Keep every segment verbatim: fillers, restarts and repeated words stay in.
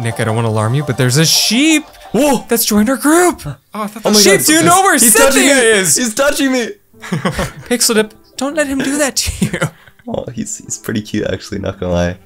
Nick, I don't want to alarm you, but there's a sheep! Whoa! That's joined our group! Oh, I thought oh the sheep! God, do you know where Cynthia is? He's touching me! Pixelmon, don't let him do that to you! Oh, he's, he's pretty cute, actually, not gonna lie.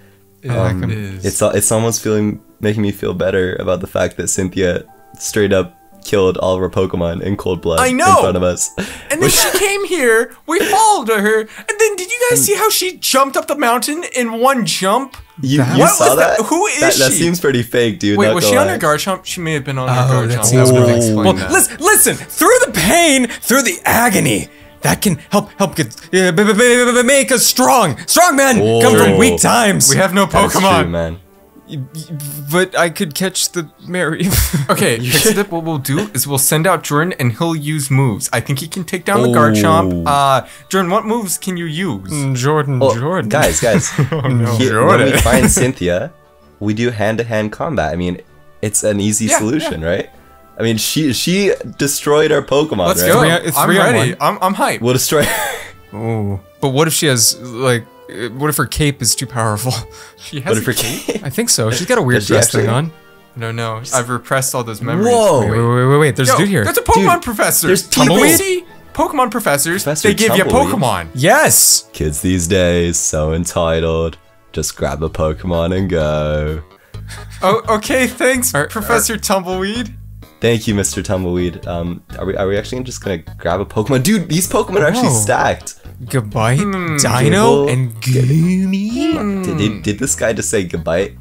Yeah, um, it is. It's, it's almost feeling, making me feel better about the fact that Cynthia straight up killed all of our Pokemon in cold blood I know. in front of us. And then she came here, we followed her, and then did you guys and see how she jumped up the mountain in one jump? You, you saw that? that? Who is that, she? That seems pretty fake, dude. Wait, was she on her Garchomp? She may have been on her oh, Garchomp. That oh. Well, that. Listen, listen, through the pain, through the agony, that can help help get, uh, make us strong. Strong men oh. come from weak times. We have no Pokemon. True, man. But I could catch the Mary. Okay, Pixelmon, what we'll do is we'll send out Jordan and he'll use moves. I think he can take down oh. the Garchomp. Uh, Jordan, what moves can you use? Jordan, oh, Jordan. Guys, guys. oh, no. Here, Jordan. When we find Cynthia, we do hand-to-hand combat. I mean, it's an easy yeah, solution, yeah. right? I mean, she she destroyed our Pokemon, Let's right? go. It's I'm ready. I'm, I'm hyped. We'll destroy Oh, but what if she has, like, what if her cape is too powerful? She has what if her cape? I think so. She's got a weird dress thing on. No, no. I've repressed all those memories. Whoa. Wait, wait, wait, wait. wait. There's Yo, a dude here. There's a Pokemon dude, professor. There's Tumbleweed? Pokemon professors. Professor they give Tumbleweed. you Pokemon. Yes. Kids these days, so entitled. Just grab a Pokemon and go. Oh, okay. Thanks, our, Professor our, Tumbleweed. Thank you, Mister Tumbleweed. Um, are we are we actually just gonna grab a Pokemon? Dude, these Pokemon are actually stacked. Gabite, mm, Dino, Gible, and Goomy. Mm. Did, did this guy just say Gabite?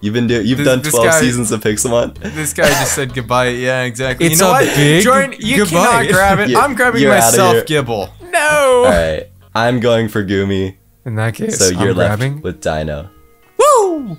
You've been do you've this, done twelve guy, seasons of Pixelmon. This guy just said Gabite. Yeah, exactly. It's you know a what? Big Jordan, you Gabite. cannot grab it. I'm grabbing you're myself, Gible. No. All right, I'm going for Goomy. In that case, so you're I'm left grabbing with Dino. Woo!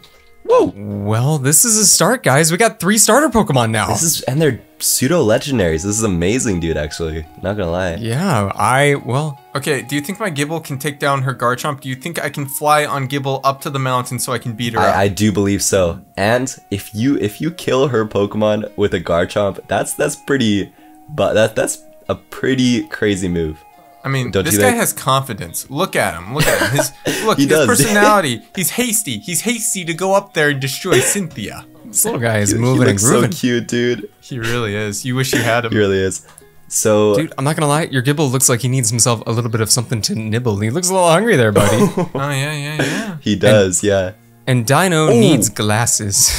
Whoa. Well, this is a start, guys. We got three starter Pokemon now. This is, and they're pseudo-legendaries. This is amazing, dude, actually. Not gonna lie. Yeah, I, well... Okay, do you think my Gible can take down her Garchomp? Do you think I can fly on Gible up to the mountain so I can beat her I, up? I do believe so. And if you if you kill her Pokemon with a Garchomp, that's that's pretty... But that that's a pretty crazy move. I mean, Don't this guy has confidence. Look at him. Look at him. His, look, he his does. personality. He's hasty. He's hasty to go up there and destroy Cynthia. This little guy is he, moving he looks and grooving. so cute, dude. He really is. You wish you had him. He really is. So, dude, I'm not going to lie. Your Gible looks like he needs himself a little bit of something to nibble. He looks a little hungry there, buddy. oh, yeah, yeah, yeah. He does, and, yeah. And Dino Ooh. needs glasses.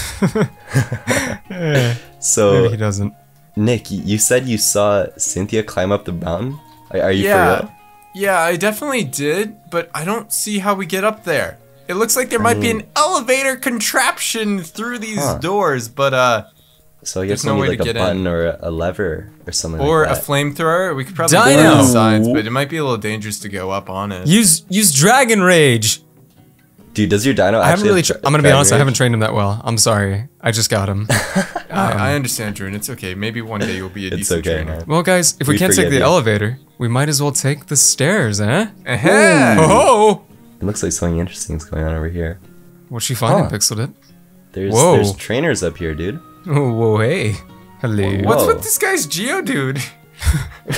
yeah. So, maybe he doesn't. Nick, you said you saw Cynthia climb up the mountain? Are you yeah. for real? Yeah, I definitely did, but I don't see how we get up there. It looks like there I might mean, be an elevator contraption through these huh. doors, but uh, so I guess there's no way like to get a button in. or a lever or something or like that. Or a flamethrower. We could probably Dino. go on the sides, but it might be a little dangerous to go up on it. Use use Dragon Rage. Dude, does your Dino actually I haven't really have I'm gonna be honest, rage? I haven't trained him that well. I'm sorry. I just got him. um, I, I understand, Drew, and it's okay. Maybe one day you'll be a it's decent okay, trainer. Man. Well, guys, if we, we can't take the you. elevator, we might as well take the stairs, eh? Uh-huh. Oh! It looks like something interesting is going on over here. What's she finding, huh. Pixelmon? There's, there's trainers up here, dude. Oh, whoa, hey. Hello. Whoa. What's with this guy's Geodude?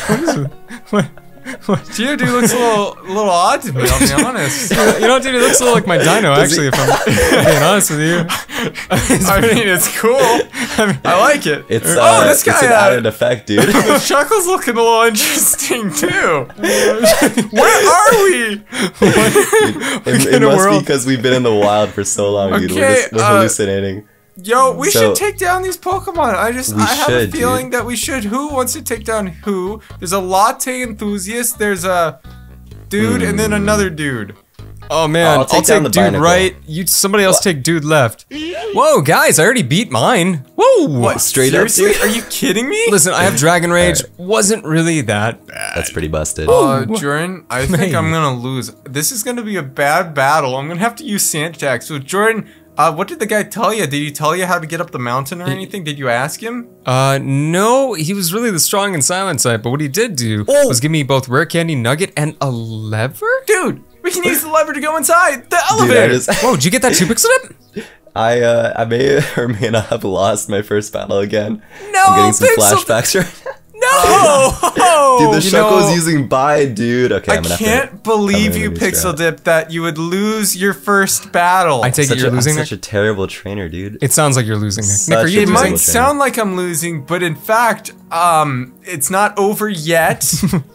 What is it? What? Geodude looks a little, a little odd to me, I'll be honest. You know, dude, it looks a little like my Dino, Does actually, he... if I'm being honest with you. It's I mean, it's cool. I, mean, I like it. It's, uh, oh, this guy it's an added effect, dude. The Shuckle's looking a little interesting, too. Where are we? It, it must world. be because we've been in the wild for so long, okay, dude. We're just we're uh, hallucinating. Yo, we so, should take down these Pokemon. I just, I have should, a feeling dude. that we should. Who wants to take down who? There's a latte enthusiast. There's a dude, mm. and then another dude. Oh man, I'll take, I'll take dude Binacle. right. You, somebody else what? take dude left. Whoa, guys, I already beat mine. Whoa, what? Straight Seriously? up, dude? Are you kidding me? Listen, I have Dragon Rage. Right. Wasn't really that bad. That's pretty busted. Uh, Jordan, I think man. I'm gonna lose. This is gonna be a bad battle. I'm gonna have to use Sand Attack. So Jordan. Uh, what did the guy tell you? Did he tell you how to get up the mountain or anything? Did you ask him? Uh, no. He was really the strong and silent type, but what he did do oh. was give me both Rare Candy Nugget and a lever? Dude, we can use the lever to go inside the elevator! Dude, just... Whoa, did you get that two pixel up? I, uh, I may or may not have lost my first battle again. No, I'm getting some pixel... flashbacks right now. No! Dude, the Shuckle's know, using bind, dude. Okay, I'm gonna I can't have to believe you, Pixel Dip, that you would lose your first battle. I take it you're a, losing. I'm such a terrible trainer, dude. It sounds like you're losing. Nick, are you it might trainer. sound like I'm losing, but in fact, um, it's not over yet.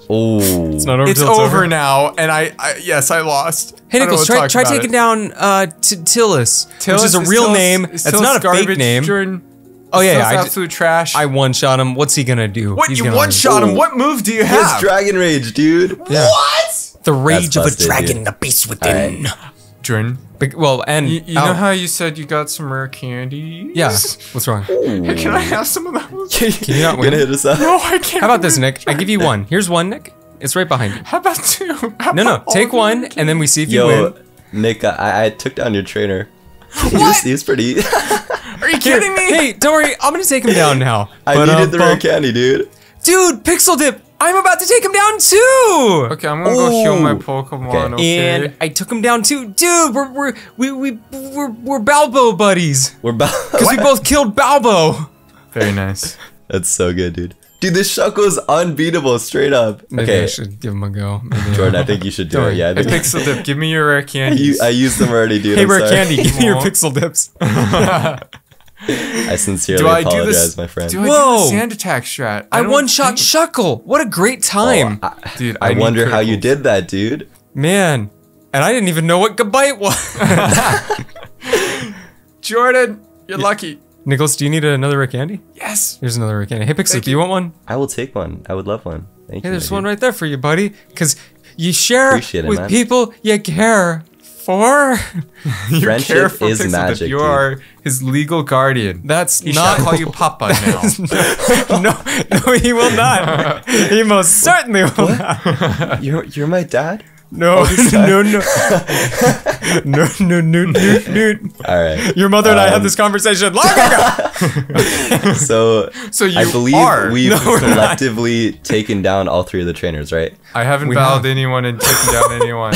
Oh, it's not over. It's, it's over, over now, and I, I, yes, I lost. Hey, Nichols, try, try taking it. down uh, Tillis, Tillis, which is a real name. It's not a fake name. Oh yeah, yeah, I absolute trash. I one shot him. What's he gonna do? What He's you one shot him? What move do you have? He has Dragon Rage, dude. Yeah. What? The rage busted, of a dragon, dude. The beast within. Right. Jordan. Be well, and you, you know how you said you got some rare candies? Yeah. What's wrong? Hey, can I have some of those? Can you, can you not win? Hit us up? No, I can't. How about this, Nick? I give you one. Here's one, Nick. It's right behind you. How about two? How no, no. Take one, and then we see if Yo, you win. Nick, I, I took down your trainer. What? He was, he was pretty. Are you kidding me? Hey, don't worry. I'm gonna take him down now. I but, needed um, the rare candy, dude. Dude, Pixel Dip, I'm about to take him down too. Okay, I'm gonna oh. go heal my Pokemon. Okay. okay. And I took him down too, dude. We're we're we we we're, we're Balbo buddies. We're Balbo because we both killed Balbo. Very nice. That's so good, dude. Dude, this Shuckle's unbeatable, straight up. Maybe okay. I should give him a go. Maybe Jordan, I think you should do it. Yeah, I think hey, Pixel Dip, give me your rare candies. I, I used them already, dude. Hey, I'm rare sorry. candy, give me your Pixel Dips. I sincerely do I apologize, do this, my friend. Do I Whoa! Do the sand attack strat? I, I one-shot Shuckle. What a great time. Oh, I, dude, I, I wonder how you did that, dude. Man, and I didn't even know what Gabite was. Jordan, you're yeah. lucky. Nicholas, do you need another rare candy? Yes. Here's another rare candy. Hey, Pixie, do you want one? I will take one. I would love one. Thank hey, you. Hey, there's one right there for you, buddy. Because you share it, with man. people you care for. you Friendship care for is Pixel magic. Dip. You dude. are his legal guardian. That's he not. Shall call you Papa now. no, no, he will not. He most certainly will what? not. You're, you're my dad? No, no, no, no, no, no, no, no. All right. Your mother and um, I had this conversation long ago. so, so you I believe are. we've no, selectively not. taken down all three of the trainers, right? I haven't fouled anyone and taken down anyone.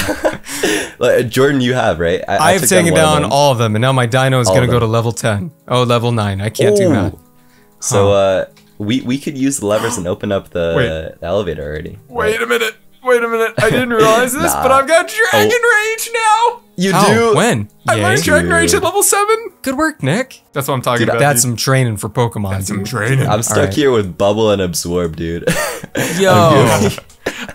Like, Jordan, you have, right? I, I, I have taken down, down all of them, and now my dino is going to go to level ten. Oh, level nine. I can't oh. do that. So, huh. uh, we we could use the levers and open up the, the elevator already. Wait right? a minute. Wait a minute, I didn't realize this, nah. but I've got Dragon oh. Rage now! You How? do? When? I yeah, learned Dragon Rage at level seven! Good work, Nick. That's what I'm talking dude, about, That's dude. some training for Pokemon. That's dude. some training. I'm stuck right. here with Bubble and Absorb, dude. Yo! I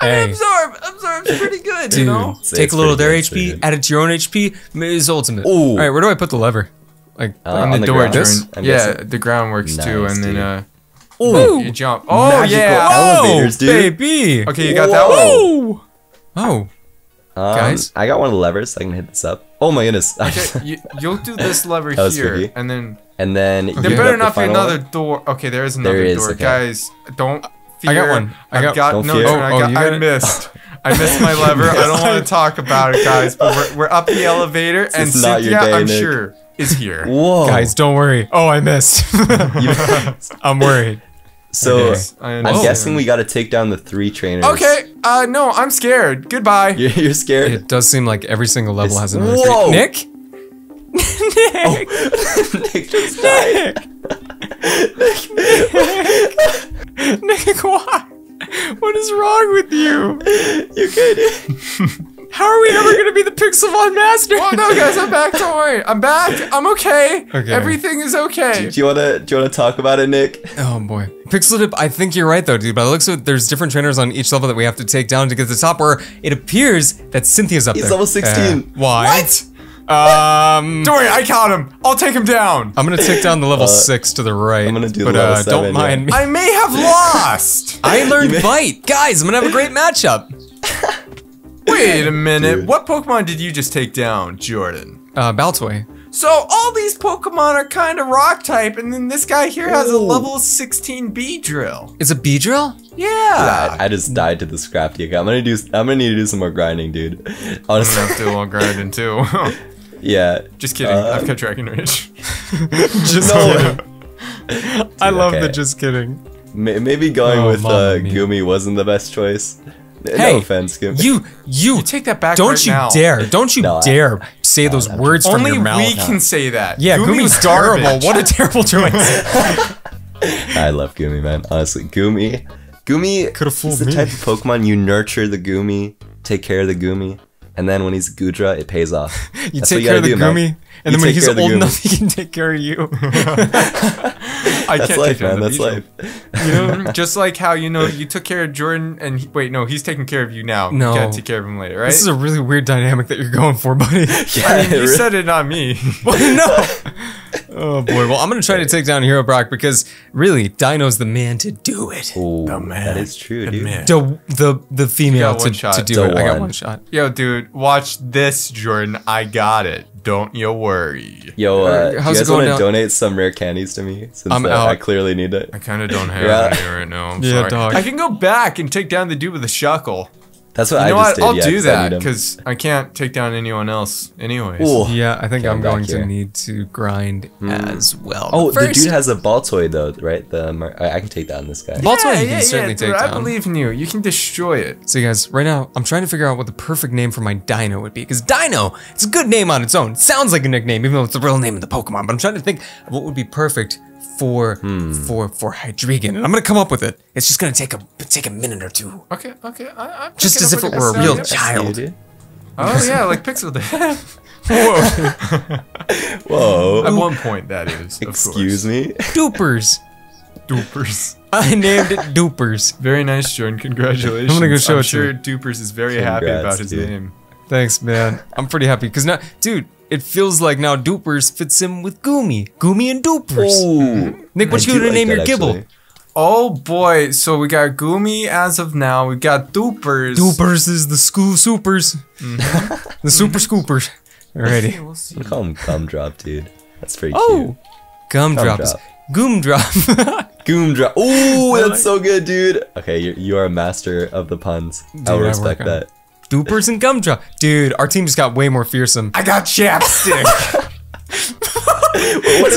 mean, Absorb! Absorb's pretty good, dude, you know? Take a little of their H P, good. add it to your own H P, is ultimate. Ooh. Alright, where do I put the lever? Like, uh, on, on the, the door, just? Yeah, guessing. the ground works nice, too, and dude. then, uh... Oh, you jump. Oh, Magical yeah. elevators, dude. Oh, baby. Okay, you got Whoa. that one. Oh. Um, Guys. I got one of the levers, so I can hit this up. Oh, my goodness. Okay, you, you'll do this lever here, freaky. and then... And then... Okay. There better not be another one. door. Okay, there is another there is, door. Okay. Guys, don't fear. I got one. I got, got no, no, oh, I, got, oh, I missed. I missed my lever. Missed. I don't want to talk about it, guys, but we're, we're up the elevator, this and Cynthia, day, I'm Nick. sure, is here. Whoa. Guys, don't worry. Oh, I missed. I'm worried. So, okay. I'm guessing we gotta take down the three trainers. Okay, uh, no, I'm scared. Goodbye. You're, you're scared? It does seem like every single level it's, has another whoa. Nick? Nick! Oh. Nick just died. Nick! Nick! Nick, why? What is wrong with you? You can't... How are we ever gonna be the Pixelmon master? Oh no, guys, I'm back. Don't worry, I'm back. I'm okay. Okay. Everything is okay. Do, do you wanna do you wanna talk about it, Nick? Oh boy, Pixel Dip. I think you're right though, dude. By the looks of it, there's different trainers on each level that we have to take down to get to the top. Where it appears that Cynthia's up He's there. He's level sixteen. Uh, why? What? Um, don't worry, I caught him. I'll take him down. I'm gonna take down the level uh, six to the right. I'm gonna do but, the level uh, seven, don't mind yeah. me. I may have lost. I learned bite, guys. I'm gonna have a great matchup. Wait a minute, dude. What Pokemon did you just take down, Jordan? Uh, Baltoy. So all these Pokemon are kind of rock type, and then this guy here Ooh. has a level sixteen Beedrill. It's a Beedrill? Yeah. yeah I, I just died to the Scraptic. I'm gonna do. I'm gonna need to do some more grinding, dude. Honestly, I'm gonna have to do a little grinding too. Yeah. Just kidding. Uh, I've kept tracking Rich. Just no. kidding. I love okay. the just kidding. Maybe going oh, with uh, Goomy wasn't the best choice. Hey, no offense, Goomy. You, you, you take that back. Don't right you now. dare! Don't you no, dare I, say no, those no, words from your mouth. Only we can say that. Yeah, Goomy's terrible. What a terrible choice. I love Goomy, man. Honestly, Goomy, Goomy could have fooled me. The type of Pokemon you nurture the Goomy, take care of the Goomy, and then when he's Goodra, it pays off. you That's take you care of the do, Goomy, man. and you then when he's old enough, he can take care of you. I that's can't life, man. That's life. You know, just like how you know you took care of Jordan, and he, wait, no, he's taking care of you now. No, you gotta take care of him later, right? This is a really weird dynamic that you're going for, buddy. Yeah, I mean, you really said it, not me. Well, no. Oh boy. Well, I'm gonna try to take down Hero Brock because really, Dino's the man to do it. Oh, the man. That is true, dude. The the, the female to, to do the it. One. I got one shot. Yo, dude, watch this, Jordan. I got it. Don't you worry. Yo, uh, how's you guys want to donate some rare candies to me? Since I'm uh, out. I clearly need it. I kind of don't have yeah. any right now. I'm yeah, sorry. Dog. I can go back and take down the dude with the Shuckle. That's what you I know just what? Did. I'll yeah, do that because I can't take down anyone else anyways. Ooh, yeah, I think I'm going here. to need to grind mm. as well. Oh, the dude has a Baltoy though, right? The I can take down this guy. Yeah, Baltoy yeah, you can yeah, certainly yeah, take dude, down. I believe in you. You can destroy it. So you guys, right now, I'm trying to figure out what the perfect name for my Dino would be because Dino, it's a good name on its own. It sounds like a nickname, even though it's the real name of the Pokemon. But I'm trying to think of what would be perfect for hmm. for for Hydreigon, and I'm gonna come up with it. It's just gonna take a take a minute or two. Okay, okay. I, I'm just as if it were a real child. Oh yeah, like Pixel did. Whoa. Whoa. At one point, that is. Of Excuse course. me. Dupers. Dupers. I named it Dupers. Very nice, Jordan. Congratulations. I'm gonna go show I'm it sure to you. Dupers is very Congrats, happy about his dude. name. Thanks, man. I'm pretty happy because now, dude. It feels like now Dupers fits in with Goomy. Goomy and Dupers. Ooh. Nick, what I you gonna name like your Gible? Actually. Oh boy, so we got Goomy as of now, we got Dupers. Dupers is the school supers. Mm-hmm. The super scoopers. Alrighty. We'll see. We call him Gumdrop, dude. That's pretty oh. cute. Gumdrop. Gumdrop. Gumdrop. Oh, that's so good, dude. Okay, you you are a master of the puns. Dude, I will respect I that. Dupers and Gumdrop. Dude, our team just got way more fearsome. I got Chapstick. it's,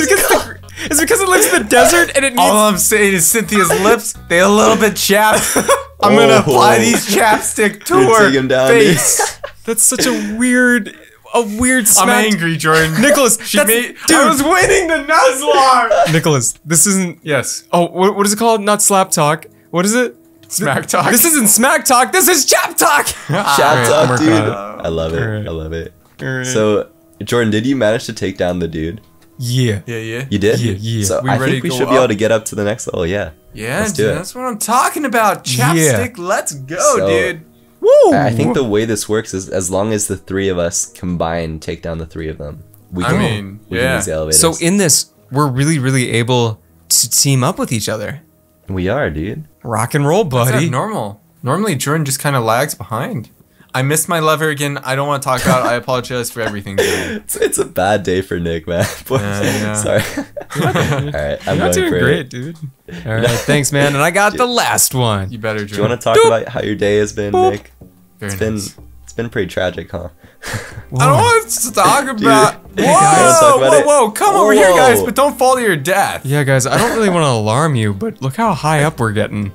because the, it's because it lives in the desert and it needs- All I'm saying is Cynthia's lips, they a little bit chapped. I'm oh. gonna apply these Chapstick to her down, face. That's such a weird- a weird smack. I'm angry, Jordan. Nicholas, she made- dude. I was winning the Nuzlocke! Nicholas, this isn't- Yes. Oh, what, what is it called? Not slap talk. What is it? Smack talk. This isn't smack talk. This is chap talk. Chap talk, dude. I love it. Right. I love it. Right. So, Jordan, did you manage to take down the dude? Yeah. Yeah, yeah. You did? Yeah, yeah. So we I think we should up. be able to get up to the next level. Yeah. Yeah, let's dude. Do it. That's what I'm talking about. Chapstick, yeah. let's go, so, dude. Woo! I think the way this works is as long as the three of us combine, take down the three of them. We can, I mean, we yeah. can use the elevators. So in this, we're really, really able to team up with each other. We are, dude. Rock and roll, buddy. That's not normal. Normally, Jordan just kind of lags behind. I missed my lever again. I don't want to talk about it. I apologize for everything. It's, it's a bad day for Nick, man. Boy, yeah, yeah. Sorry. All right, I'm You're going doing for great, it. dude. All right, thanks, man. And I got the last one. You better, Jordan. Do you want to talk Doop. about how your day has been, Boop. Nick? Very it's nice. been. It's been pretty tragic, huh? I don't want to talk about. Dude, whoa, talk about whoa, it. whoa! Come whoa. over here, guys, but don't fall to your death. Yeah, guys, I don't really want to alarm you, but look how high up we're getting.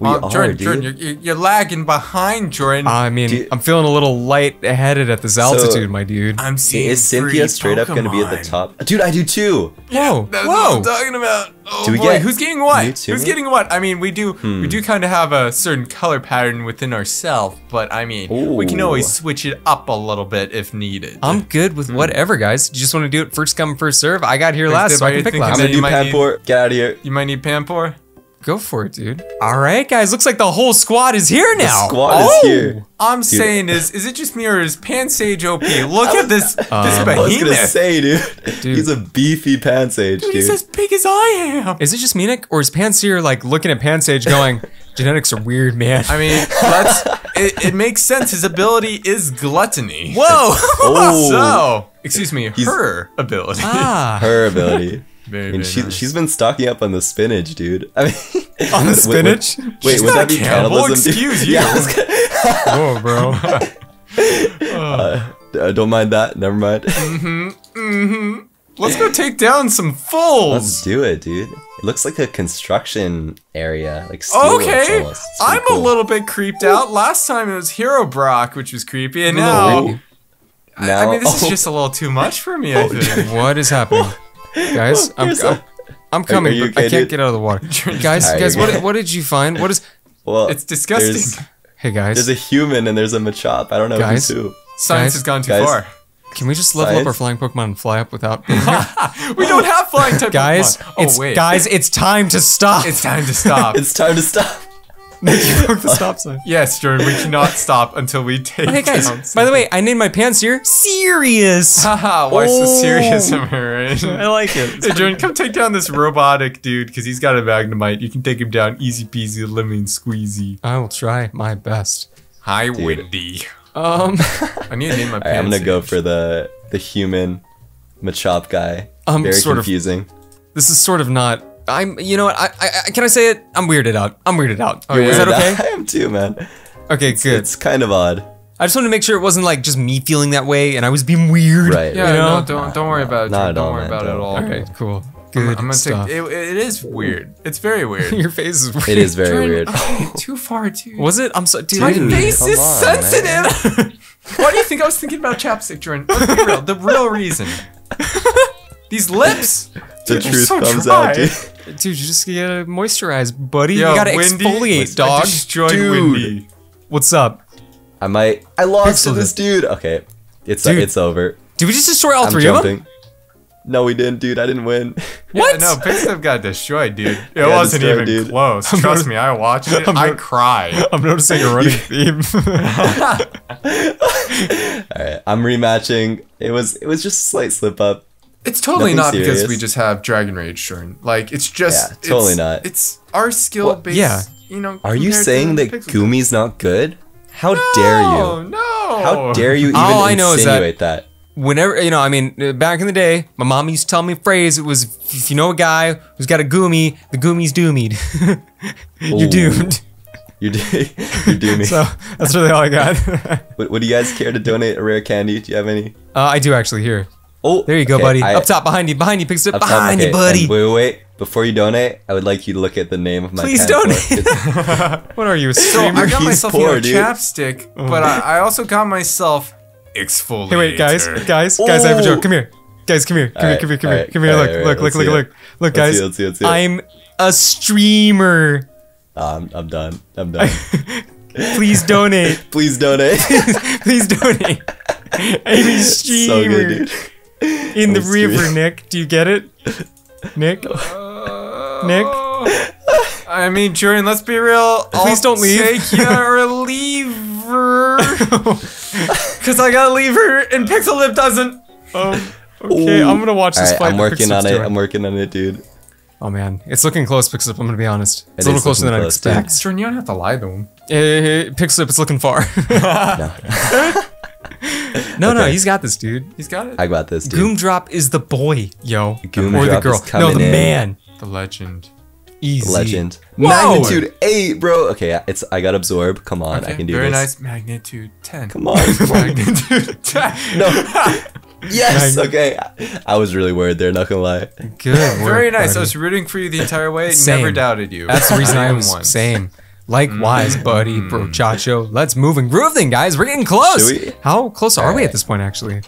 We um, are, Jordan, dude. Jordan, you're, you're lagging behind, Jordan. I mean, dude. I'm feeling a little light-headed at this altitude, so, my dude. I'm seeing Is Cynthia straight Pokemon. up going to be at the top? Dude, I do too. Yeah, that's whoa. what I'm talking about. Oh do we boy, get who's getting what? Who's getting what? I mean, we do hmm. we do kind of have a certain color pattern within ourselves, but I mean, Ooh. we can always switch it up a little bit if needed. I'm good with hmm. whatever, guys. You just want to do it first come, first serve. I got here first last, so I can pick last. I'm going to do Panpour. Get out of here. You might need Panpour. Go for it, dude. All right, guys. Looks like the whole squad is here now. The squad oh, is here. I'm dude. saying is, is it just me or is Pansage O P? Look was, at this, um, this behemoth. I was gonna say, dude, dude. He's a beefy Pansage, dude, dude. He's as big as I am. Is it just me, Nick, or is Panseer like looking at Pansage going, genetics are weird, man? I mean, let's, it, it makes sense. His ability is gluttony. Whoa. Oh. So, excuse me, he's, her ability. Ah. Her ability. Very, and she, nice. she's been stocking up on the spinach, dude. I mean, on the spinach? Wait, wait, wait would that be cannibalism? Excuse you. Yeah, gonna... Whoa, bro. uh, Uh, don't mind that. Never mind. Mm-hmm. Mm-hmm. Let's go take down some fools. Let's do it, dude. It looks like a construction area. Like okay, it's it's I'm cool. a little bit creeped out. Last time it was Hero Brock, which was creepy, and now, now I, I mean, this oh. is just a little too much for me. I think. Oh, what is happening, guys? I'm, I'm, I'm coming. But okay, I can't dude? get out of the water, guys. Tired, guys, what, what did you find? What is? Well, it's disgusting. Hey guys, there's a human and there's a Machop. I don't know guys, who's who. Science guys, has gone too guys, far. Can we just level Science? up our flying Pokemon and fly up without being here? We don't have flying type guys, Pokemon. Oh, it's, wait. Guys, it's time to stop. It's time to stop. It's time to stop. Make you work the stop sign. Yes, Jordan, we cannot stop until we take okay, guys, down something. By the way, I named my pants here Serious. Haha, why oh. so serious am I right? I like it. Hey, Jordan, come take down this robotic dude, because he's got a Magnemite. You can take him down easy peasy, lemon squeezy. I will try my best. Hi, dude. Windy. Um, I need to name my pants. Right, I'm gonna go for the the human Machop guy. Um, Very sort confusing. Of, this is sort of not. I'm. You know what? I, I. I can I say it? I'm weirded out. I'm weirded out. Okay, is that okay? Out. I am too, man. Okay, it's, good. It's kind of odd. I just wanted to make sure it wasn't like just me feeling that way and I was being weird. Right. Yeah. You know? No. Don't. Don't worry about it. Not at don't all, worry man, about don't. it at all. Okay. Cool. Good I'm, I'm gonna stuff. Take, it, it is weird. It's very weird. Your face is weird. It is very Jordan, weird. Oh, too far, dude. Was it? I'm sorry, dude. My face is on, sensitive. Why do you think I was thinking about Chapstick, Jordan? Let's be real. The real reason. These lips. The dude, truth so comes dry. out, dude. Dude, you just gotta moisturize, buddy. Yo, you gotta windy, exfoliate, dog. Dude, windy. What's up? I might. I lost to this dude. Okay, it's dude. Uh, it's over. Did we just destroy all I'm three jumping. of them? No, we didn't, dude. I didn't win. What? Yeah, no, Pixelmon got destroyed, dude. It yeah, wasn't even dude. close. I'm Trust me, I watched it. I'm I cried. I'm noticing a running theme. All right, I'm rematching. It was it was just a slight slip up. It's totally Nothing not serious. because we just have Dragon Rage, Shorn. Like it's just yeah, it's, totally not. It's our skill well, base. Yeah. You know. Are you saying that Goomy's not good? How no, dare you? No. How dare you even All I know insinuate is that? that? Whenever, you know, I mean, back in the day, my mom used to tell me a phrase. It was, if you know a guy who's got a Goomy, the Goomy's doomed. You're doomed. You're, you're doomed. So that's really all I got. Would, would you guys care to donate a rare candy? Do you have any? Uh, I do actually here. Oh, there you go, okay, buddy. I, up top, behind you, behind you, picks it up, behind top, okay. you, buddy. And wait, wait, wait. Before you donate, I would like you to look at the name of my. Please donate. What are you? A streamer? So I got He's myself poor, a Chapstick, oh. but I, I also got myself. Exfoliator. Hey wait, guys, guys, oh. guys! I have a joke. Come here, guys. Come here, come right, here, come here, come right, here, come right, here. Look, right, look, look, look, look, look, look, guys. See, let's see, let's see. I'm a streamer. Um, I'm done. I'm done. Please donate. Please donate. Please donate. I'm a streamer. So good, In I'm the river, streamer. Nick. Do you get it, Nick? Uh, Nick. I mean, Jordan. Let's be real. Please I'll don't leave. Take your lever. Cause I gotta leave her, and Pixelmon doesn't. Oh, okay, Ooh. I'm gonna watch this right, fight. I'm working on it. Doing. I'm working on it, dude. Oh man, it's looking close, Pixelmon. I'm gonna be honest. It's it a little closer than I close, expect. Jordan, you don't have to lie to him. Hey, hey, hey, Pixelmon, it's looking far. no, no, okay. no, he's got this, dude. He's got it. I got this, dude. Gumdrop is the boy, yo. Gumdrop or the girl? Is no, the in. man. The legend. Easy. The legend. Whoa. Magnitude eight, bro. Okay, it's. I got absorb. Come on, okay, I can do very this. Very nice. Magnitude ten. Come on. Come on. Magnitude ten. No. Yes. Magn okay. I was really worried there. Not gonna lie. Good. Very nice. Buddy. I was rooting for you the entire way. Same. Never doubted you. That's the reason I was one. Same. Likewise, mm. buddy, mm. bro, Chacho. Let's move and groove, then, guys. We're getting close. We? How close All are right. we at this point, actually?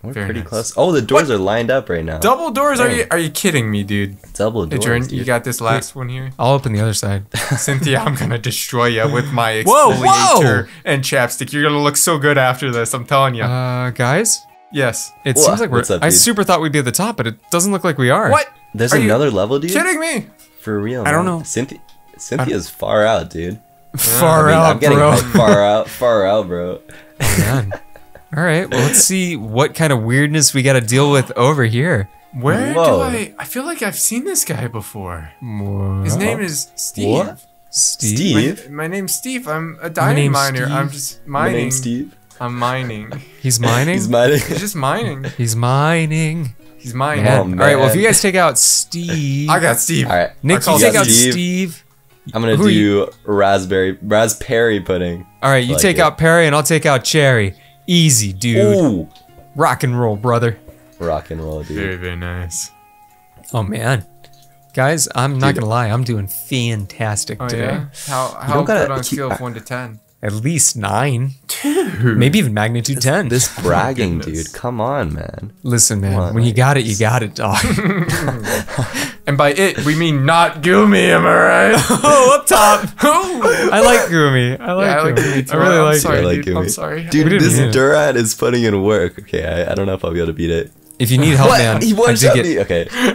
We're Very pretty nice. close. Oh, the doors what? are lined up right now. Double doors? Dang. Are you Are you kidding me, dude? Double doors. Hey, Jordan, dude. You got this last one here? I'll open the other side. Cynthia, I'm gonna destroy you with my exfoliator whoa, whoa! and Chapstick. You're gonna look so good after this. I'm telling you. Uh, guys. Yes. It Whoa, seems like we're. Up, I super thought we'd be at the top, but it doesn't look like we are. What? There's are another level, dude. Kidding me? For real? I don't man. know. Cynthia, Cynthia's I'm... far out, dude. Far I mean, out, bro. I'm getting far out, far out, bro. Oh man. All right, well, let's see what kind of weirdness we got to deal with over here. Where Whoa. do I... I feel like I've seen this guy before. Whoa. His name is Steve. What? Steve? My, my name's Steve. I'm a diamond miner. Steve. I'm just mining. My name's Steve. I'm mining. He's mining? He's mining. He's just mining. He's mining. He's mining. Oh, all right, well, if you guys take out Steve... I got Steve. All right. Nick, you take out Steve. Steve. I'm going to do raspberry... Raspberry pudding. All right, you like take it. out Perry, and I'll take out Cherry. Easy, dude. Ooh. Rock and roll, brother. Rock and roll, dude. Very, very nice. Oh, man. Guys, I'm dude. not going to lie. I'm doing fantastic oh, today. Yeah? How, how good on a scale of one to ten? At least nine. Dude. Maybe even magnitude this, ten. This bragging, dude. Come on, man. Listen, man. On, when like you got it, you got it, dog. And by it, we mean not Goomy, am I right? Oh, up top. I like Goomy. I like, yeah, I like Goomy. Goomy. I really I'm like, sorry, like Goomy. I'm sorry. Dude, this Durant is putting in work. Okay, I, I don't know if I'll be able to beat it. If you need help, what? man. He wants to get me. Okay. I'm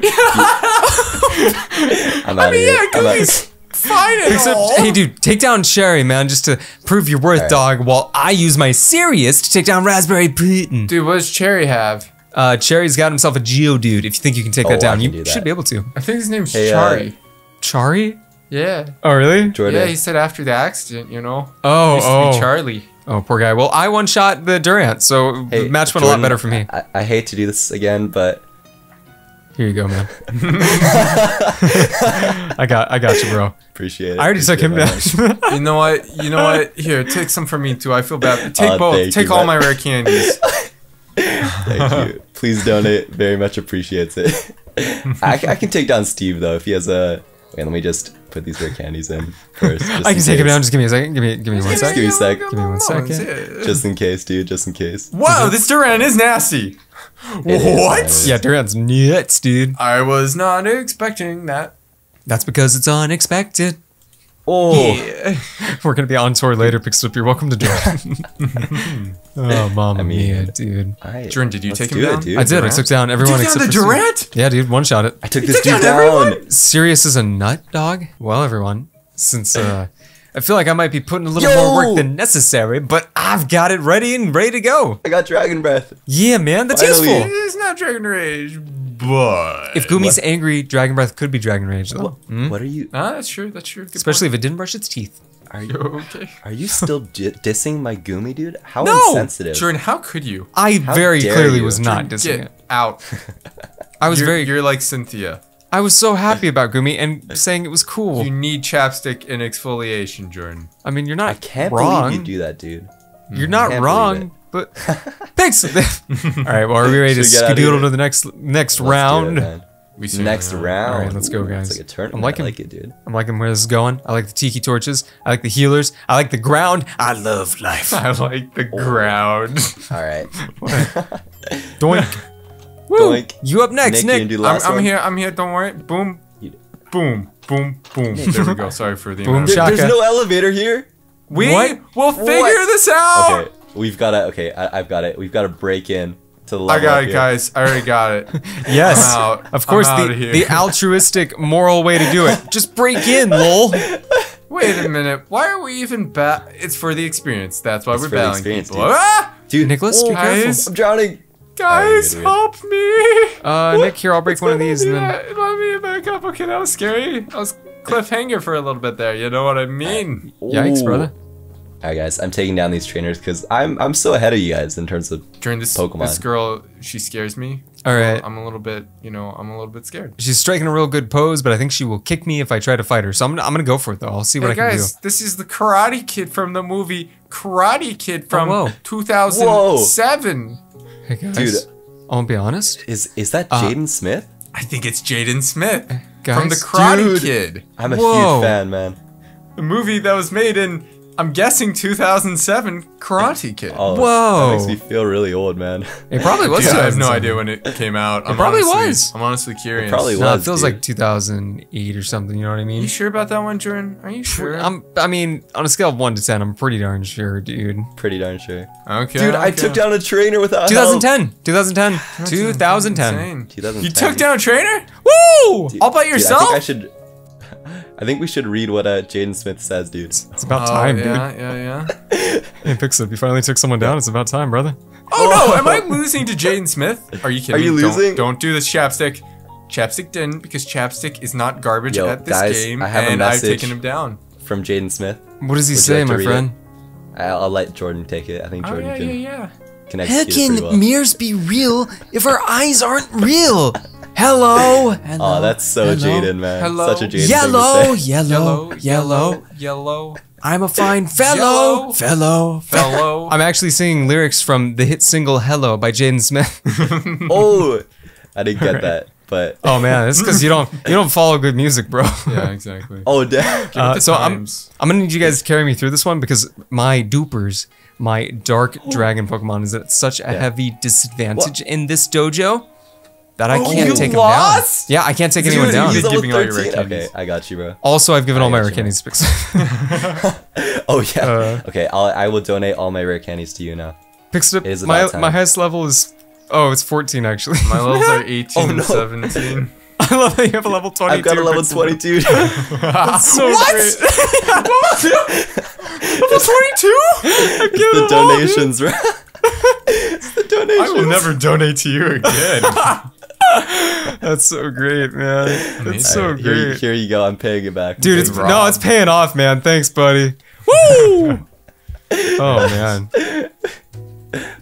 out I mean, of here. Yeah, Goomy's fine at Except, all. Hey, dude, take down Cherry, man, just to prove your worth, right. dog, while I use my Sirius to take down Raspberry Putin. Dude, what does Cherry have? Uh, Cherry's got himself a Geodude. If you think you can take oh, that down, you do that. should be able to. I think his name's hey, Chari. Uh, Chari? Yeah. Oh, really? Jordan. Yeah, he said after the accident, you know. Oh, used oh. to be Charlie. Oh, poor guy. Well, I one-shot the Durant, so hey, the match went Jordan, a lot better for me. I, I hate to do this again, but... Here you go, man. I got, I got you, bro. Appreciate it. I already Appreciate took him down. You know what? You know what? Here, take some from me too. I feel bad. Take uh, both. Take you, all man. my rare candies. Thank you. Please donate. Very much appreciates it. I, I can take down Steve though if he has a. Wait, let me just put these rare candies in first. I can take case. him down. Just give me a second. Give me, give me one second. Give me a sec. Give me one second. Just in case, dude. Just in case. Whoa, this Durant is nasty. It what? Is. Yeah, Durant's nuts, dude. I was not expecting that. That's because it's unexpected. Oh. Yeah. We're going to be on tour later, Pixelip. You're welcome to Durant. Oh, mama I mean, mia, dude. I, Jordan, did you take him do down? It, dude. I did. Durant? I took down everyone you took except down the for Durant? Steve. Yeah, dude. One shot it. I took you this took dude down. down. Sirius is a nut, dog. Well, everyone, since... uh I feel like I might be putting a little Yo! more work than necessary, but I've got it ready and ready to go. I got Dragon Breath. Yeah, man, that's Finally. useful. It's not Dragon Rage, but... If Goomy's what? angry, Dragon Breath could be Dragon Rage, though. What, mm? what are you... Ah, that's true, that's true. Good Especially point. if it didn't brush its teeth. Are you okay? Are you still dissing my Goomy, dude? How no! insensitive. Jordan, how could you? I how very clearly you? was not Jordan, dissing get it. out. I was you're, very... You're like Cynthia. I was so happy about Goomy and saying it was cool. You need chapstick and exfoliation, Jordan. I mean, you're not I can't wrong. believe you do that, dude. You're not wrong, but thanks. All right, well, are we ready to skedoodle to the next next let's round? It, we next round. All right, let's go, guys. Ooh, like a I'm liking, I like it, dude. I'm liking where this is going. I like the tiki torches. I like the healers. I like the ground. I love life. I like the oh. ground. All right. Doink. Woo. Doink. You up next, Nick. Nick. I'm, I'm here. I'm here. Don't worry. Boom, boom, boom, boom. There we go. Sorry for the boom. There, there's no elevator here. We what? will figure what? this out. Okay, we've got to. Okay, I, I've got it. We've got to break in to the level. I got it, here. guys. I already got it. Yes, I'm out. of course. I'm the, the altruistic, moral way to do it. Just break in, lol. Wait a minute. Why are we even ba It's for the experience. That's why it's we're battling people. Dude, ah! dude Nicholas, oh, be careful. Guys. I'm drowning. Guys, good, help me! Uh, Nick, here, I'll break it's one of these and then... That. Let me back up. Okay, that was scary. That was cliffhanger for a little bit there, you know what I mean? Uh, Yikes, brother. Alright, guys, I'm taking down these trainers because I'm I'm so ahead of you guys in terms of During this, Pokemon. This girl, she scares me. Alright. I'm a little bit, you know, I'm a little bit scared. She's striking a real good pose, but I think she will kick me if I try to fight her. So I'm, I'm gonna go for it, though. I'll see what hey, I guys, can do. This is the Karate Kid from the movie Karate Kid from oh, whoa. two thousand seven. Whoa. Hey guys, dude, I'll be honest. Is is that uh, Jaden Smith? I think it's Jaden Smith uh, guys, from the Karate dude, Kid. I'm a Whoa. huge fan, man. The movie that was made in, I'm guessing, two thousand seven, Karate Kid. Oh, Whoa, that makes me feel really old, man. It probably was. Dude, I have no idea when it came out. It I'm probably honestly, was. I'm honestly curious. It probably was. No, it feels dude. like two thousand eight or something. You know what I mean? You sure about that one, Jordan? Are you sure? I'm. I mean, on a scale of one to ten, I'm pretty darn sure, dude. Pretty darn sure. Okay. Dude, okay. I took down a trainer without. twenty ten. twenty ten. twenty ten. twenty ten. twenty ten. You took down a trainer? Woo! Dude, all by yourself? Dude, I think I should. I think we should read what uh, Jaden Smith says, dude. It's about oh, time, yeah, dude. Yeah, yeah, yeah. Hey, Pixel, you finally took someone down. It's about time, brother. Oh, no. Am I losing to Jaden Smith? Are you kidding me? Are you me? losing? Don't, don't do this, Chapstick. Chapstick didn't because Chapstick is not garbage Yo, at this guys, game. I have and a message I've taken him down. From Jaden Smith. What does he Would say, like my friend? I'll, I'll let Jordan take it. I think Jordan oh, yeah, can, yeah, yeah. can execute How can it well. mirrors be real if our eyes aren't real? Hello. Hello. Oh, that's so Jaden, man. Hello. Such a Jaden. Yellow, yellow, yellow, yellow, yellow. I'm a fine fellow, fellow, fellow. I'm actually singing lyrics from the hit single "Hello" by Jaden Smith. Oh, I didn't get right. that. But oh man, it's because you don't you don't follow good music, bro. Yeah, exactly. Oh damn. Uh, so I'm I'm gonna need you guys to carry me through this one because my Dupers, my Dark oh. Dragon Pokemon, is at such a yeah. heavy disadvantage what? in this dojo that I oh, can't take him down. Yeah, I can't take Dude, anyone down. You're giving all your rare candies. Okay, I got you, bro. Also, I've given I all my rare candies to Pixel. Oh yeah. Uh, okay, I'll, I will donate all my rare candies to you now. Pixel, my my highest level is. Oh, it's fourteen actually. My levels are eighteen oh, and no. seventeen. I love that you have a level twenty-two. I've got a level twenty-two. That's so what? great. What? Level twenty-two? I get it all, dude. It's the donations, right? It's the donations. I will never donate to you again. That's so great, man. That's so right, great. Here, here you go. I'm paying it back. Dude, it's, it's no, it's paying off, man. Thanks, buddy. Woo! Oh, man.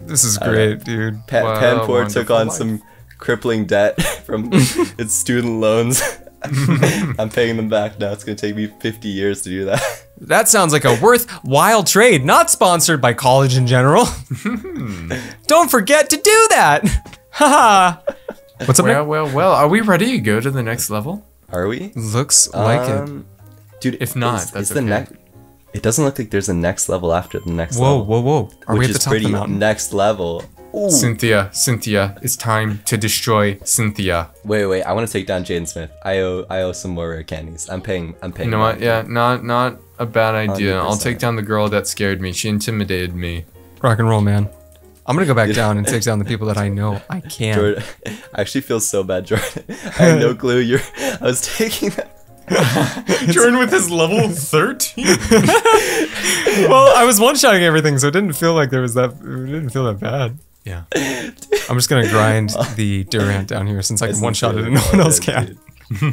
This is great, dude. Pa wow, Panpour took on life. some crippling debt from its student loans. I'm paying them back now. It's gonna take me fifty years to do that. That sounds like a worthwhile trade, not sponsored by college in general. Don't forget to do that. Haha. What's up? Well, well, well. Are we ready to go to the next level? Are we? Looks um, like it, dude. If not, it's, that's it's okay. the next. It doesn't look like there's a next level after the next whoa, level. Whoa, whoa, whoa. Are we at the top of the mountain? Next level. Ooh. Cynthia, Cynthia, it's time to destroy Cynthia. Wait, wait, I want to take down Jaden Smith. I owe I owe some more rare candies. I'm paying, I'm paying. You know what, yeah, not not a bad idea. one hundred percent. I'll take down the girl that scared me. She intimidated me. Rock and roll, man. I'm gonna go back down and take down the people that I know I can. Jordan, I actually feel so bad, Jordan. I had no clue you're, I was taking that. Jordan with his level thirteen. Well, I was one-shotting everything, so it didn't feel like there was that. It didn't feel that bad. Yeah. I'm just gonna grind the Durant down here since I can one-shot it and no one else can. Oh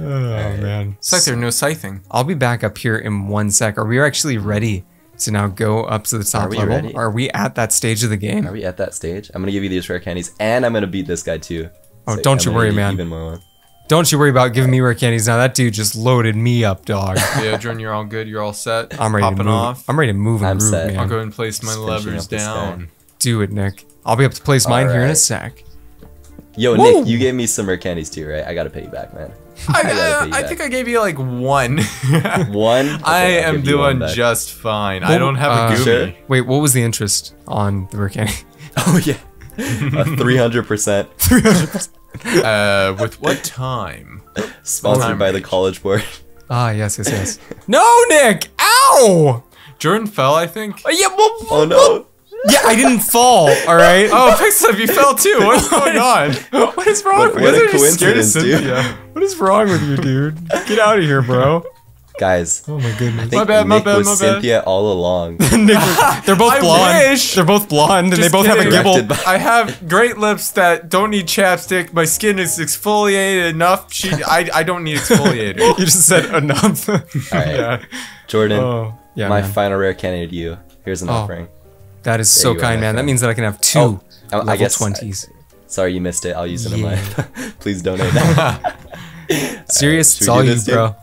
man. It's like there's no scything. I'll be back up here in one sec. Are we actually ready to now go up to the top level? Are we at that stage of the game? Are we at that stage? I'm gonna give you these rare candies, and I'm gonna beat this guy too. Oh, don't you worry, man. Even more. Don't you worry about giving me rare candies now. That dude just loaded me up, dog. Yeah, Jordan, you're all good. You're all set. I'm ready Popping to move. Off. I'm ready to move and groove, man. I'll go and place my levers down. Do it, Nick. I'll be up to place all mine right. here in a sec. Yo, Whoa. Nick, you gave me some rare candies too, right? I gotta pay you back, man. I, I, I, you I back. think I gave you like one. One? Okay, I am doing one just fine. Well, I don't have uh, a Goomy. Sure? Wait, what was the interest on the rare candy? Oh, yeah. uh, three hundred percent. three hundred percent. Uh, with what time? Sponsored time by range. the college board. Ah, yes, yes, yes. No, Nick! Ow! Jordan fell, I think. Oh, yeah, well, oh no. Yeah, I didn't fall, alright? Oh, Pixel, you fell too. What's going on? What is wrong what, with you? What a coincidence, dude. What is wrong with you, dude? Get out of here, bro. Guys, oh my goodness! I think my bad, Nick my bad, was my bad. Cynthia all along. Nick was, they're both blonde. Wish. They're both blonde, and Just they both kidding. have a Gible. I have great lips that don't need chapstick. My skin is exfoliated enough. She, I, I don't need exfoliator. You just said enough. All right, yeah. Jordan, oh, yeah, my man. final rare candidate to you. Here's an oh, offering. That is there so kind, man. That means that I can have two oh, level I guess, twenties. I, sorry, you missed it. I'll use it yeah. in my. Please donate. Serious, right, it's all you, bro. Too?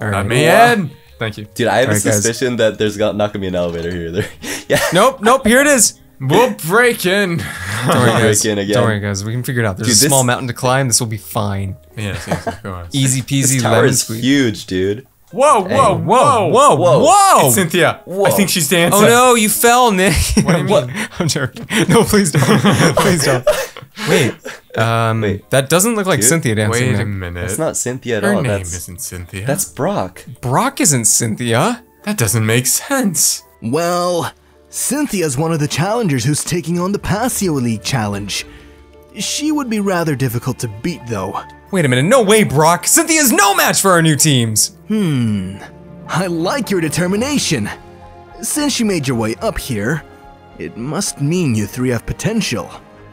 All right. Man, thank you, dude. I have All a right, suspicion guys. that there's not gonna be an elevator here. There, yeah. Nope, nope. Here it is. We'll break in. Don't worry, guys. Break in again. Don't worry, guys. We can figure it out. There's dude, a small mountain to climb. This will be fine. Yeah, easy peasy. This tower is huge, dude. Whoa, whoa, whoa, whoa, whoa, whoa! It's Cynthia. Whoa. I think she's dancing. Oh no, you fell, Nick. What do you mean? I'm joking. No, please don't. Please don't. Wait. Um, Wait, that doesn't look like dude, Cynthia dancing. Wait a minute. That's not Cynthia at all. Her name that's, isn't Cynthia. That's Brock. Brock isn't Cynthia. That doesn't make sense. Well, Cynthia's one of the challengers who's taking on the Paseo League Challenge. She would be rather difficult to beat, though. Wait a minute. No way, Brock. Cynthia's no match for our new teams. Hmm. I like your determination. Since you made your way up here, it must mean you three have potential.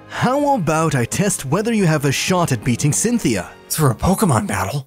How about I test whether you have a shot at beating Cynthia? Through a Pokemon battle?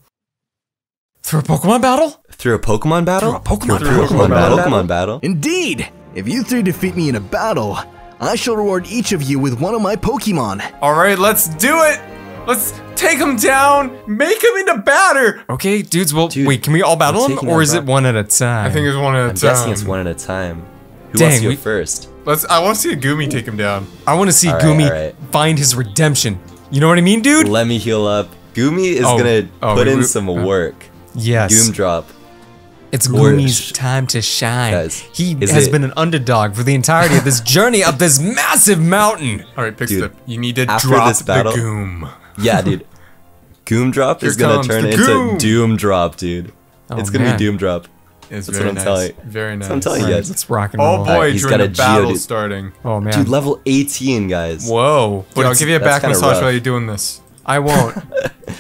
Through a Pokemon battle? Through a Pokemon battle? Through a Pokemon, Through a Pokemon, Pokemon battle? Pokemon battle? Indeed! If you three defeat me in a battle, I shall reward each of you with one of my Pokemon. Alright, let's do it! Let's take him down, make him into batter. Okay, dudes, well, Dude, wait, can we all battle him, or is it one at a time? I think it's one at a time. I'm guessing it's one at a time. Who Dang, wants to go we, first? Let's, I want to see a Goomy take him down. I want to see right, Goomy right. find his redemption. You know what I mean, dude? Let me heal up. Goomy is oh, going to oh, put we, in we, some uh, work. Yes. Gumdrop. It's Goomy's time to shine. Guys, he has it? been an underdog for the entirety of this journey up this massive mountain. All right, Pixel, you need to drop this battle, the Goom. Yeah, dude. Gumdrop is going to turn into Doom Drop, dude. Oh, it's going to be Doom Drop. It's That's very what I'm nice. telling you. Very nice. That's what I'm telling you guys. It's rocking. Oh boy, he's got a battle Geodude. starting. Oh man, dude, level eighteen, guys. Whoa. Dude, I'll give you a back massage rough. while you're doing this. I won't.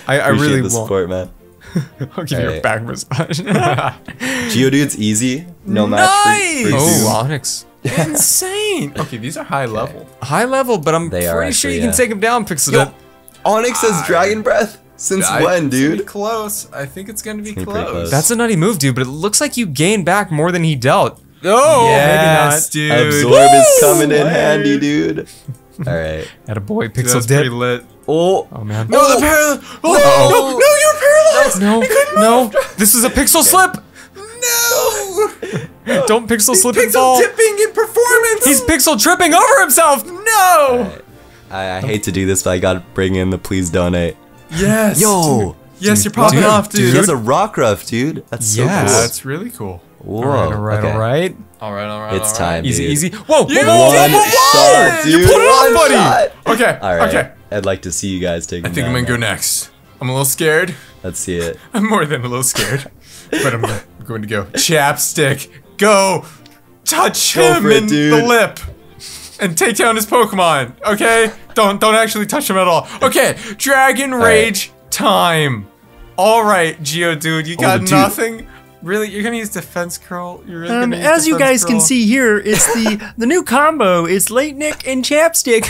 I, I really the support, won't. man. I'll give All you right. a back massage. Geodude's easy. No nice. match for, for Oh, Onyx. Insane. Okay, these are high okay. level. High level, but I'm they pretty actually, sure you yeah. can take them down, Pixel. Onyx has I... Dragon Breath. Since I, when, dude? It's close. I think it's gonna be it's gonna close. close. That's a nutty move, dude. But it looks like you gain back more than he dealt. Oh, yes, maybe not, dude. Absorb Woo! is coming in handy, dude. All right. Atta boy, Pixel's dead. lit. Oh, oh man. No, oh. the paralyzed. Oh, no. no, no, you're paralyzed. No, no. no. This is a Pixel slip. No. no. Don't Pixel He's slip Pixel and fall. Pixel tipping in performance. He's Pixel tripping over himself. No. Right. I, I hate to do this, but I gotta bring in the please donate. Yes! Yo! Dude. Yes, dude. you're popping dude. off, dude! That's a Rockruff, dude! That's yes. so cool. That's really cool. Whoa. Alright, alright, okay. alright. Alright, alright, It's time, right. Easy, easy. Whoa! You whoa, one whoa, whoa. Shot, dude! You put it on, buddy! Shot. Okay, right. okay. I'd like to see you guys take I think down, I'm gonna go next. I'm a little scared. Let's see it. I'm more than a little scared. But I'm going to go. Chapstick, go! Touch go him in it, the lip! And take down his Pokemon, okay? Don't don't actually touch him at all. Okay, Dragon Rage all right. time. All right, Geodude, you got oh, nothing. Really, you're gonna use Defense Curl? You're really um, gonna use as you guys curl? can see here, it's the the new combo. It's Late Nick and Chapstick.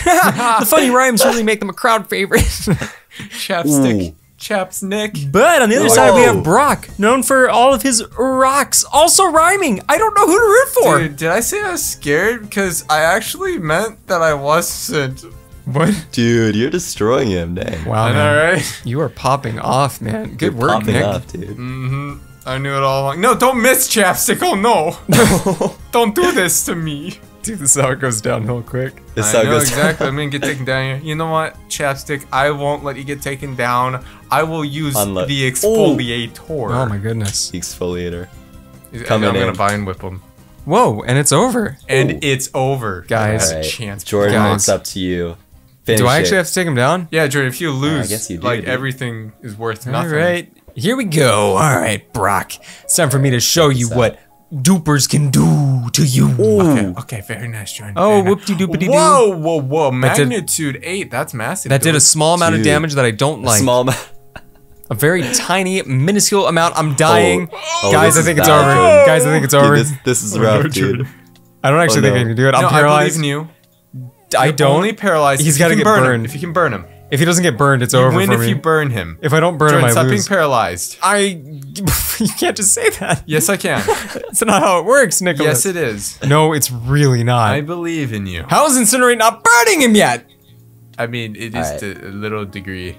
The funny rhymes really make them a crowd favorite. Chapstick. Ooh. Chaps Nick. But on the other Whoa. side, we have Brock, known for all of his rocks, also rhyming. I don't know who to root for. Dude, did I say I was scared? Because I actually meant that I wasn't. What? Dude, you're destroying him, dang. Wow, all right. You are popping off, man. Good you're work, popping Nick. Off, dude. Mm-hmm. I knew it all along. No, don't miss Chapstick. Oh no! No. Don't do this to me. Dude, this is how it goes down real quick. This I how it know goes exactly. I'm gonna get taken down here. You know what, Chapstick? I won't let you get taken down. I will use Unlo the exfoliator. Oh, oh my goodness. The exfoliator. Coming I'm in. gonna vine whip him. Whoa, and it's over. And Ooh. it's over, guys. Right. Chance, Jordan, guys. It's up to you. Finish do I actually it. have to take him down? Yeah, Jordan. If you lose, uh, I guess you do, like dude. everything is worth All nothing. All right, here we go. All right, Brock. It's time for me to show you up. what. Dupers can do to you. Okay, okay, very nice, Jordan. Oh, whoop-de-doopity-doo. Whoa, whoa, whoa. Magnitude eight, that's massive. That did a small amount of damage that I don't like. Small amount. A very tiny, minuscule amount. I'm dying. Guys, I think it's over. Guys, I think it's over. This is rough, dude. I don't actually think I can do it. I'm paralyzed. I believe in you. I don't. Only paralyzed. He's got to get burned. If you can burn him. If he doesn't get burned, it's over for me. You win if you burn him. If I don't burn him, I lose. Stop being paralyzed. I... You can't just say that. Yes, I can. That's not how it works, Nicholas. Yes, it is. No, it's really not. I believe in you. How is Incinerate not burning him yet? I mean, it is to a little degree.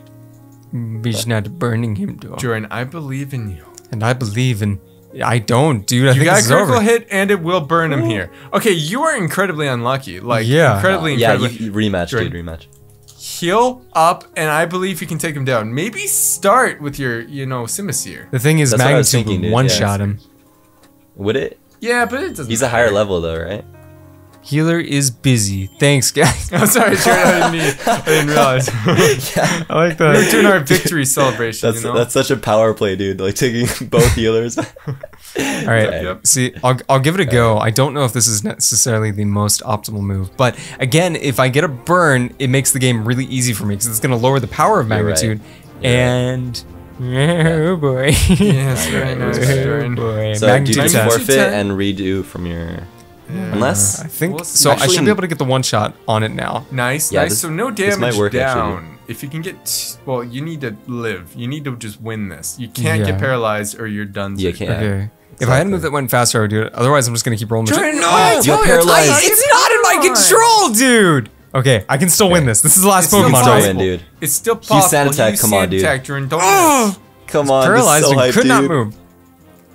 He's not burning him, though. Jordan, I believe in you. And I believe in... I don't, dude. I you think got a critical over. hit, and it will burn him Ooh. here. Okay, you are incredibly unlucky. Like, yeah. incredibly, uh, yeah, incredibly... Yeah, rematch, Jordan. dude, rematch. Heal up, and I believe you can take him down. Maybe start with your, you know, Simisear. The thing is, That's Magnitude would one-shot yeah. him. Would it? Yeah, but it doesn't He's matter. a higher level, though, right? Healer is busy. Thanks, guys. I'm oh, sorry, Jordan. I, didn't I didn't realize. yeah. I like that. We're doing our victory celebration. That's, you know? that's such a power play, dude. Like taking both healers. All right. Yep, yep. See, I'll, I'll give it a go. I don't know if this is necessarily the most optimal move. But again, if I get a burn, it makes the game really easy for me because it's going to lower the power of magnitude. You're right. You're and. Right. Oh boy. Yes, very nice, Jordan. So, do you just forfeit and redo from your. Yeah. Unless I think we'll so, actually, I should be able to get the one shot on it now. Nice, yeah, nice. This, so no damage work, down. Actually. If you can get, well, you need to live. You need to just win this. You can't yeah. get paralyzed or you're done. You can't. Okay. Exactly. If I had a move that went faster, I would do it. Otherwise, I'm just gonna keep rolling. Jordan, no, oh, you're paralyzed. It's not in my control, dude. Okay, I can still okay. win this. This is the last it's Pokemon, right? Win, dude. It's still possible. He's sand attack. Come on, dude. Oh, come on. It's paralyzed so and hype, could dude. not move.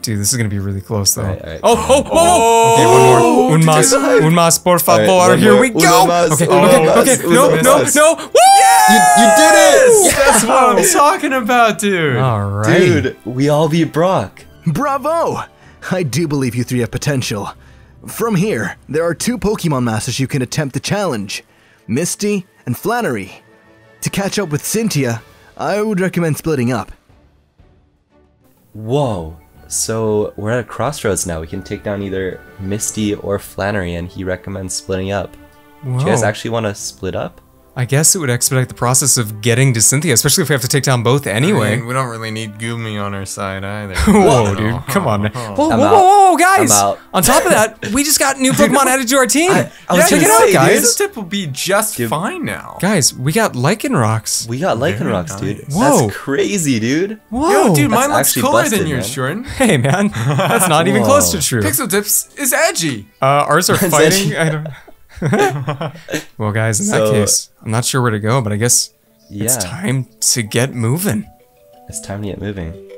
Dude, this is gonna be really close though. All right, all right. Oh, oh, oh, oh! Okay, one more. Un mas, un mas, por favor. Right, Here more. we go. Mas, okay, okay, okay. No, no, no. Woo! You, you did it. Yes! That's what I'm talking about, dude. All right, dude. We all beat Brock. Bravo! I do believe you three have potential. From here, there are two Pokemon Masters you can attempt the challenge: Misty and Flannery. To catch up with Cynthia, I would recommend splitting up. Whoa. So we're at a crossroads now. We can take down either Misty or Flannery, and he recommends splitting up. Whoa. Do you guys actually want to split up? I guess it would expedite the process of getting to Cynthia, especially if we have to take down both anyway. I mean, we don't really need Goomy on our side either. Whoa, dude. Come on, man. Whoa, whoa, whoa, whoa, guys. On top of that, we just got new Pokemon added to our team. I, I yeah, check it out, guys. This tip will be just dude. fine now. Guys, we got Lycanrocks. We got Lycanrocks, nice. dude. Whoa. That's crazy, dude. Whoa. Yo, dude, that's mine looks cooler busted, than yours, Jordan. Hey, man. That's not even close to true. Pixel Tips is edgy. Uh, ours are fighting. I don't know. Well, guys, in so, that case, I'm not sure where to go, but I guess yeah. it's time to get moving. It's time to get moving.